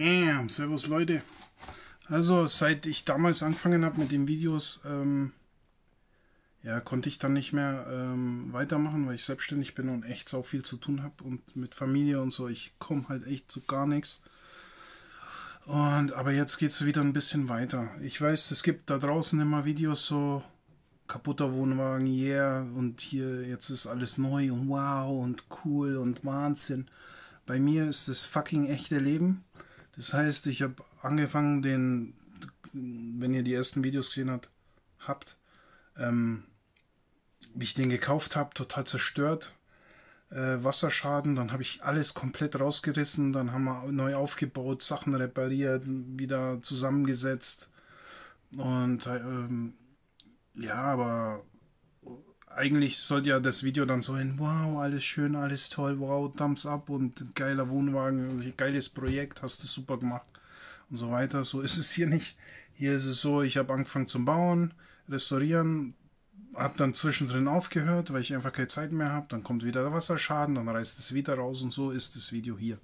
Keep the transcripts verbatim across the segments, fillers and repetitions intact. Bam, servus Leute. Also seit ich damals angefangen habe mit den Videos, ähm, ja, konnte ich dann nicht mehr ähm, weitermachen, weil ich selbstständig bin und echt so viel zu tun habe und mit Familie und so. Ich komme halt echt zu gar nichts. Und aber jetzt geht es wieder ein bisschen weiter. Ich weiß, es gibt da draußen immer Videos so kaputter Wohnwagen, yeah, und hier jetzt ist alles neu und wow und cool und Wahnsinn. Bei mir ist das fucking echte Leben. Das heißt, ich habe angefangen, den, wenn ihr die ersten Videos gesehen habt, habt ähm, wie ich den gekauft habe, total zerstört, äh, Wasserschaden, dann habe ich alles komplett rausgerissen, dann haben wir neu aufgebaut, Sachen repariert, wieder zusammengesetzt und ähm, ja, aber eigentlich sollte ja das Video dann so hin, wow, alles schön, alles toll, wow, Thumbs up und geiler Wohnwagen, geiles Projekt, hast du super gemacht und so weiter. So ist es hier nicht. Hier ist es so, ich habe angefangen zum Bauen, Restaurieren, habe dann zwischendrin aufgehört, weil ich einfach keine Zeit mehr habe. Dann kommt wieder der Wasserschaden, dann reißt es wieder raus und so ist das Video hier.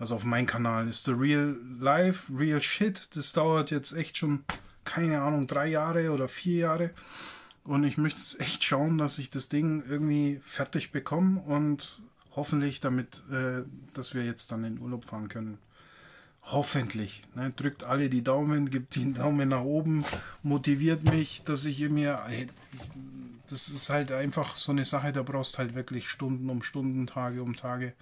Also auf meinem Kanal ist the real life, real shit. Das dauert jetzt echt schon, keine Ahnung, drei Jahre oder vier Jahre. Und ich möchte jetzt echt schauen, dass ich das Ding irgendwie fertig bekomme und hoffentlich damit, äh, dass wir jetzt dann in Urlaub fahren können. Hoffentlich. Ne? Drückt alle die Daumen, gebt den Daumen nach oben, motiviert mich, dass ich mir... Das ist halt einfach so eine Sache, da brauchst halt wirklich Stunden um Stunden, Tage um Tage,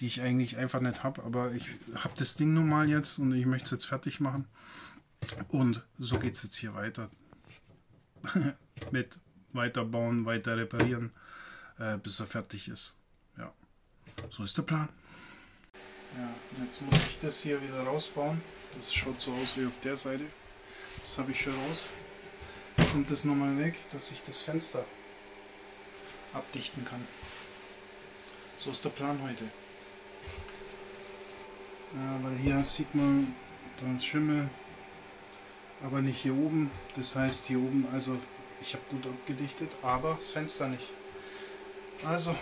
die ich eigentlich einfach nicht habe. Aber ich habe das Ding nun mal jetzt und ich möchte es jetzt fertig machen. Und so geht es jetzt hier weiter. Mit weiterbauen, weiter reparieren, äh, bis er fertig ist. Ja, so ist der Plan. Ja, jetzt muss ich das hier wieder rausbauen. Das schaut so aus wie auf der Seite. Das habe ich schon raus. Kommt das nochmal weg, dass ich das Fenster abdichten kann. So ist der Plan heute. Ja, weil hier sieht man, da ist Schimmel. Aber nicht hier oben, das heißt hier oben, also ich habe gut abgedichtet, aber das Fenster nicht. Also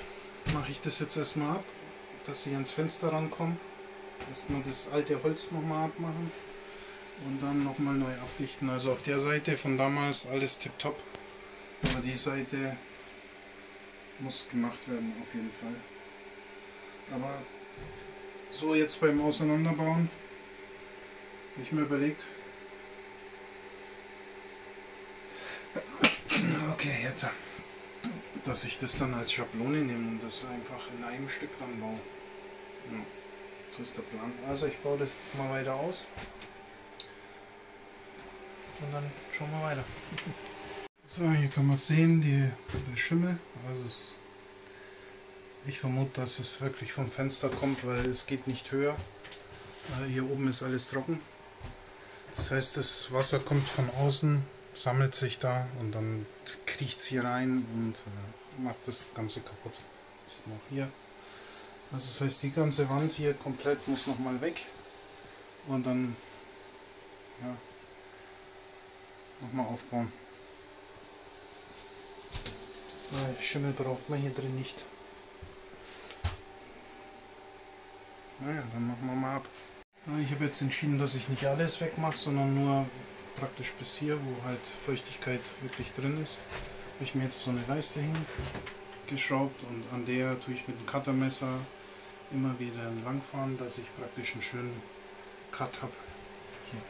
mache ich das jetzt erstmal ab, dass ich ans Fenster rankomme, erstmal das alte Holz nochmal abmachen und dann nochmal neu abdichten. Also auf der Seite von damals alles tipptopp, aber die Seite muss gemacht werden auf jeden Fall. Aber so jetzt beim Auseinanderbauen, habe ich mir überlegt, okay, jetzt, dass ich das dann als Schablone nehme und das einfach in einem Stück dann baue. Ja, so ist der Plan. Also ich baue das jetzt mal weiter aus und dann schauen wir weiter. So, hier kann man sehen, die, der Schimmel. Also es, ich vermute, dass es wirklich vom Fenster kommt, weil es geht nicht höher. Hier oben ist alles trocken. Das heißt, das Wasser kommt von außen, sammelt sich da und dann kriecht es hier rein und äh, macht das Ganze kaputt. Das ist noch hier. Also das heißt, die ganze Wand hier komplett muss nochmal weg und dann ja, nochmal aufbauen. Weil Schimmel braucht man hier drin nicht. Naja, dann machen wir mal ab. Ich habe jetzt entschieden, dass ich nicht alles wegmache, sondern nur praktisch bis hier, wo halt Feuchtigkeit wirklich drin ist, habe ich mir jetzt so eine Leiste hingeschraubt und an der tue ich mit dem Cuttermesser immer wieder langfahren, dass ich praktisch einen schönen Cut habe. Hier.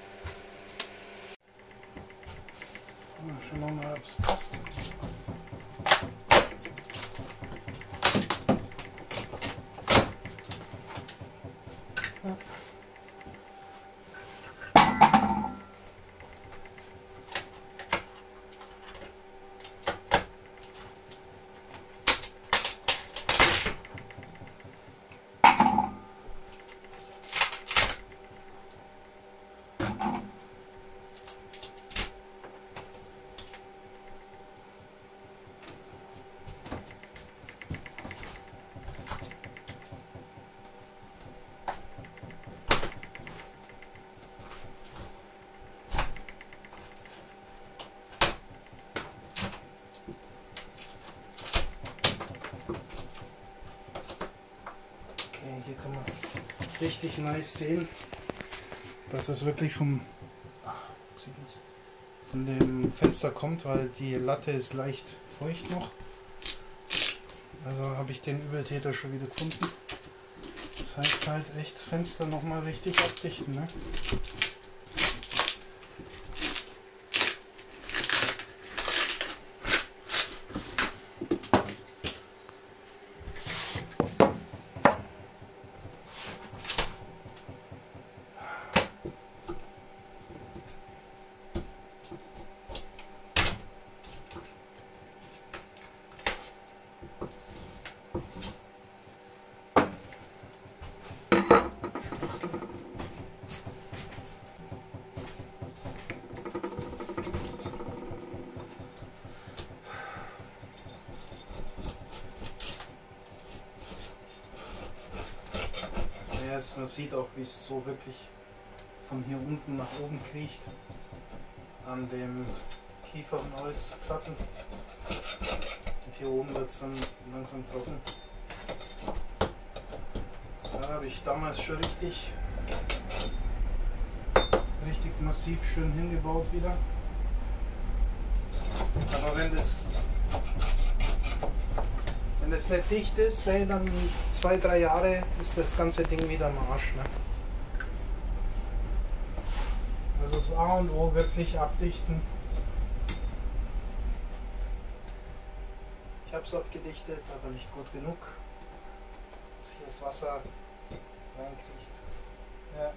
Schauen wir mal, ob es passt. Hier kann man richtig nice sehen, dass es wirklich vom, ach, sieht man's, von dem Fenster kommt, weil die Latte ist leicht feucht noch. Also habe ich den Übeltäter schon wieder gefunden. Das heißt halt echt das Fenster nochmal richtig abdichten, ne? Man sieht auch, wie es so wirklich von hier unten nach oben kriecht an dem Kiefernholzplatten. Und hier oben wird es dann langsam trocken. Da habe ich damals schon richtig, richtig massiv schön hingebaut wieder. Aber wenn das, wenn das nicht dicht ist, hey, dann zwei, drei Jahre ist das ganze Ding wieder am Arsch. Ne? Also das A und O wirklich abdichten. Ich habe es abgedichtet, aber nicht gut genug, dass hier das Wasser reinkriegt. Ja.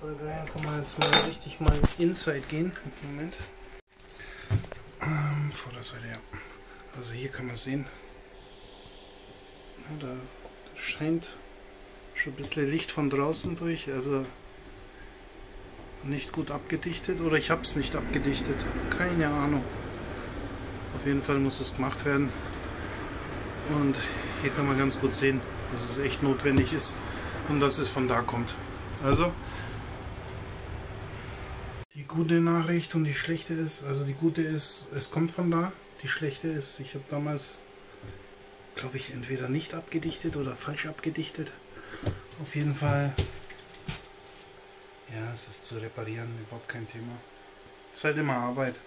Voll geil, kann man jetzt mal richtig mal inside gehen. Moment. Ähm, vor der Seite, ja. Also hier kann man sehen, da scheint schon ein bisschen Licht von draußen durch, also nicht gut abgedichtet oder ich habe es nicht abgedichtet, keine Ahnung. Auf jeden Fall muss es gemacht werden und hier kann man ganz gut sehen, dass es echt notwendig ist und dass es von da kommt. Also die gute Nachricht und die schlechte ist, also die gute ist, es kommt von da. Die schlechte ist, ich habe damals, glaube ich, entweder nicht abgedichtet oder falsch abgedichtet. Auf jeden Fall, ja, es ist zu reparieren, überhaupt kein Thema. Ist halt immer Arbeit.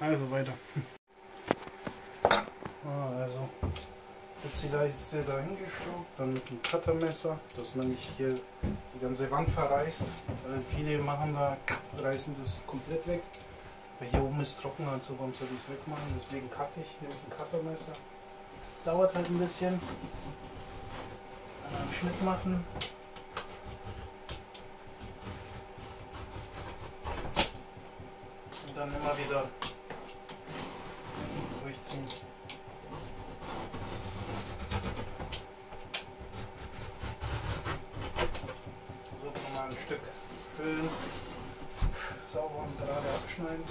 Ja, also weiter. Ah, also, jetzt die Leiste da hingeschraubt, dann mit dem Cuttermesser, dass man nicht hier die ganze Wand verreißt. Weil viele machen da, reißen das komplett weg. Weil hier oben ist trocken, also warum soll ich es wegmachen? Deswegen cutte ich, nehme ich ein Cuttermesser. Dauert halt ein bisschen. Dann einen Schnitt machen. Und dann immer wieder durchziehen. Schön sauber und gerade abschneiden.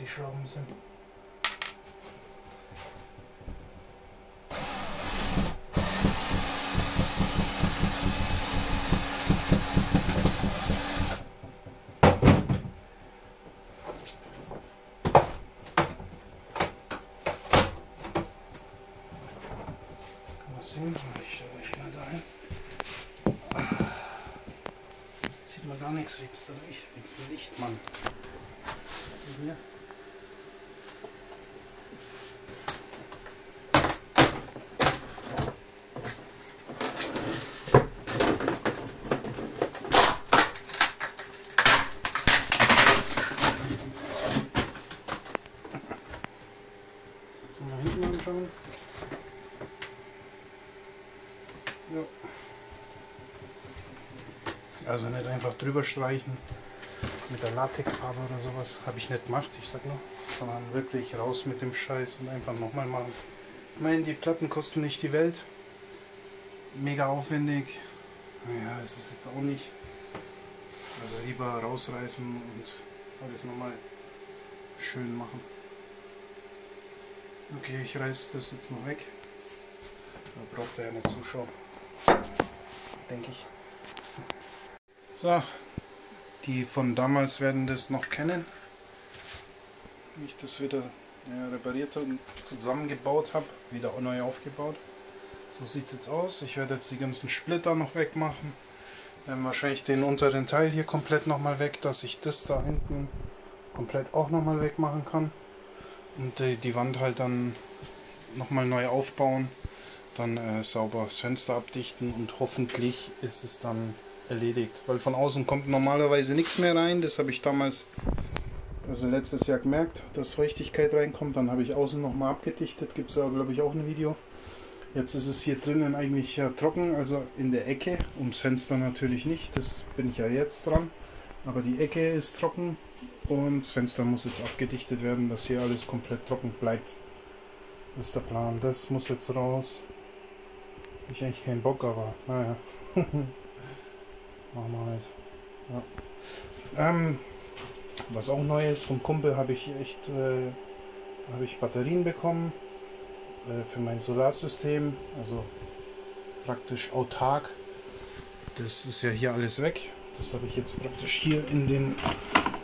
Die Schrauben sind. Ich schaue euch mal dahin. Sieht man gar nichts wächst, also ich wächst nicht, Mann. Hier. Sollen wir hinten anschauen? Ja. Also nicht einfach drüber streichen mit der Latexfarbe oder sowas, habe ich nicht gemacht, ich sag nur, sondern wirklich raus mit dem Scheiß und einfach nochmal machen. Ich meine, die Platten kosten nicht die Welt, mega aufwendig, naja, es ist jetzt auch nicht, also lieber rausreißen und alles nochmal schön machen. Okay, ich reiße das jetzt noch weg, da braucht er ja nicht zuschauen, denke ich. So, die von damals werden das noch kennen, wie ich das wieder ja, repariert und zusammengebaut habe, wieder neu aufgebaut. So sieht es jetzt aus. Ich werde jetzt die ganzen Splitter noch wegmachen, dann wahrscheinlich den unteren Teil hier komplett nochmal weg, dass ich das da hinten komplett auch nochmal wegmachen kann und die, die Wand halt dann nochmal neu aufbauen, dann äh, sauber das Fenster abdichten und hoffentlich ist es dann erledigt, weil von außen kommt normalerweise nichts mehr rein. Das habe ich damals, also letztes Jahr gemerkt, dass Feuchtigkeit reinkommt. Dann habe ich außen nochmal abgedichtet, gibt es ja glaube ich auch ein Video. Jetzt ist es hier drinnen eigentlich ja trocken, also in der Ecke, ums Fenster natürlich nicht, das bin ich ja jetzt dran, aber die Ecke ist trocken und das Fenster muss jetzt abgedichtet werden, dass hier alles komplett trocken bleibt. Das ist der Plan, das muss jetzt raus. Hab ich eigentlich keinen Bock, aber naja. Machen wir halt. Ja. Ähm, was auch neu ist, vom Kumpel habe ich echt äh, habe ich Batterien bekommen äh, für mein Solarsystem, also praktisch autark. Das ist ja hier alles weg. Das habe ich jetzt praktisch hier in den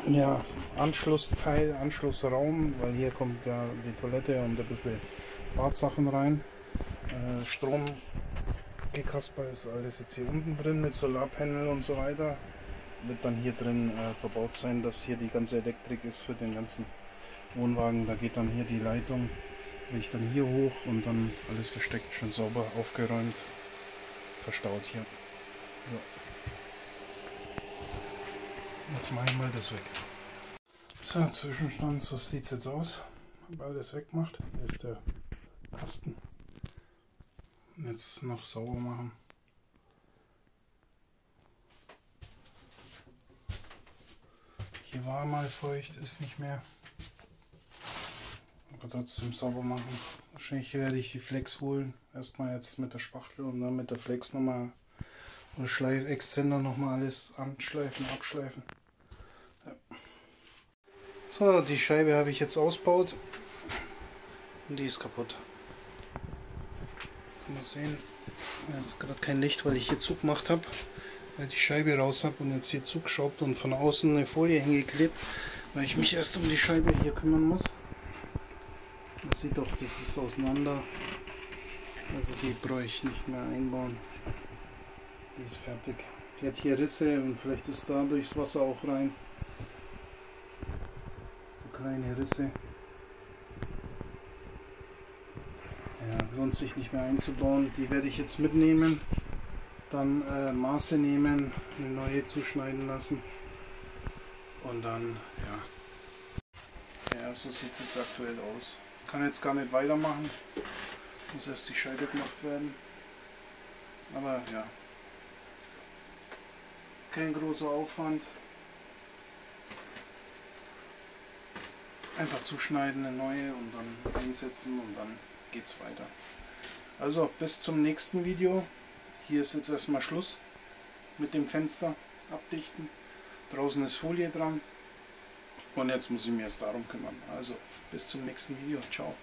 ja, Anschlussteil, Anschlussraum, weil hier kommt ja die Toilette und ein bisschen Badsachen rein. Äh, Strom. Kasper ist alles jetzt hier unten drin mit Solarpanel und so weiter. Wird dann hier drin äh, verbaut sein, dass hier die ganze Elektrik ist für den ganzen Wohnwagen. Da geht dann hier die Leitung, wenn ich dann hier hoch und dann alles versteckt, schön sauber aufgeräumt, verstaut hier. Ja. Jetzt mache ich mal das weg. So, Zwischenstand, so sieht es jetzt aus. Habe alles weggemacht. Hier ist der Kasten. Jetzt noch sauber machen. Hier war mal feucht, ist nicht mehr. Aber trotzdem sauber machen. Wahrscheinlich werde ich die Flex holen. Erstmal jetzt mit der Spachtel und dann mit der Flex nochmal oder Schleif Extender nochmal alles anschleifen, abschleifen. Ja. So, die Scheibe habe ich jetzt ausgebaut und die ist kaputt. Mal sehen, jetzt gerade kein Licht, weil ich hier Zug gemacht habe, weil die Scheibe raus habe und jetzt hier zugeschraubt und von außen eine Folie hingeklebt, weil ich mich erst um die Scheibe hier kümmern muss. Man sieht doch, das ist auseinander, also die brauche ich nicht mehr einbauen, die ist fertig. Die hat hier Risse und vielleicht ist da durchs Wasser auch rein, so kleine Risse. Lohnt sich nicht mehr einzubauen, die werde ich jetzt mitnehmen, dann äh, Maße nehmen, eine neue zuschneiden lassen und dann, ja, ja so sieht es jetzt aktuell aus. Kann jetzt gar nicht weitermachen, muss erst die Scheibe gemacht werden, aber ja, kein großer Aufwand, einfach zuschneiden, eine neue und dann einsetzen und dann geht's weiter. Also bis zum nächsten Video. Hier ist jetzt erstmal Schluss mit dem Fenster abdichten. Draußen ist Folie dran und jetzt muss ich mir erst darum kümmern. Also bis zum nächsten Video. Ciao.